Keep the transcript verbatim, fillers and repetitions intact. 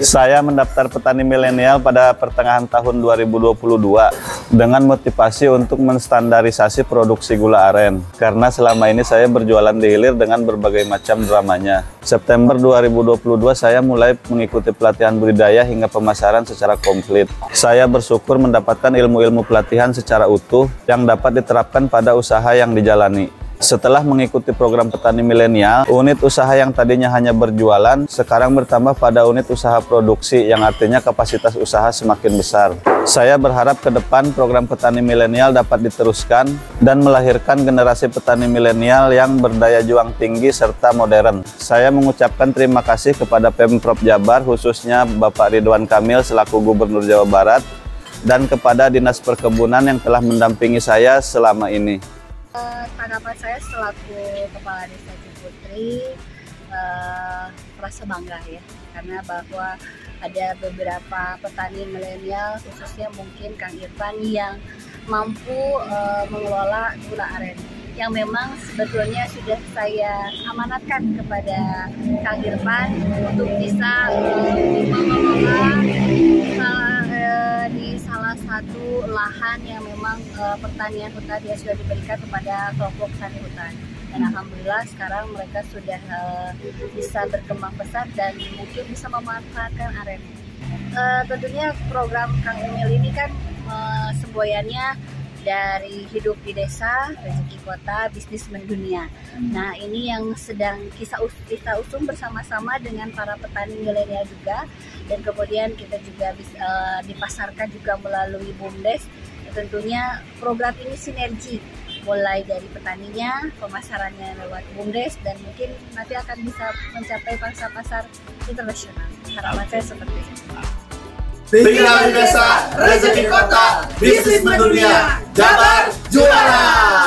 Saya mendaftar petani milenial pada pertengahan tahun dua ribu dua puluh dua dengan motivasi untuk menstandarisasi produksi gula aren. Karena selama ini saya berjualan di hilir dengan berbagai macam dramanya. September dua ribu dua puluh dua saya mulai mengikuti pelatihan budidaya hingga pemasaran secara komplit. Saya bersyukur mendapatkan ilmu-ilmu pelatihan secara utuh yang dapat diterapkan pada usaha yang dijalani. Setelah mengikuti program petani milenial, unit usaha yang tadinya hanya berjualan, sekarang bertambah pada unit usaha produksi, yang artinya kapasitas usaha semakin besar. Saya berharap ke depan program petani milenial dapat diteruskan dan melahirkan generasi petani milenial yang berdaya juang tinggi serta modern. Saya mengucapkan terima kasih kepada Pemprov Jabar, khususnya Bapak Ridwan Kamil selaku Gubernur Jawa Barat, dan kepada Dinas Perkebunan yang telah mendampingi saya selama ini. Tanggapan saya selaku Kepala Desa Ciputri eh, merasa bangga ya, karena bahwa ada beberapa petani milenial, khususnya mungkin Kang Irfan, yang mampu eh, mengelola gula aren, yang memang sebetulnya sudah saya amanatkan kepada Kang Irfan untuk bisa eh, mengelola eh, di salah satu lahan yang memang eh, pertanian hutan dia sudah diberikan kepada kelompok tani hutan. Dan alhamdulillah sekarang mereka sudah eh, bisa berkembang pesat dan mungkin bisa memanfaatkan aren. Eh, tentunya program Kang Emil ini kan eh, semboyannya dari hidup di desa, rezeki kota, bisnis mendunia. Nah, ini yang sedang kita usung bersama-sama dengan para petani milenial juga, dan kemudian kita juga bisa uh, dipasarkan juga melalui BUMDES. Tentunya program ini sinergi, mulai dari petaninya, pemasarannya lewat BUMDES, dan mungkin nanti akan bisa mencapai pangsa pasar internasional. Harapan saya seperti itu. Tinggal di desa, rezeki kota, bisnis mendunia, Jabar juara!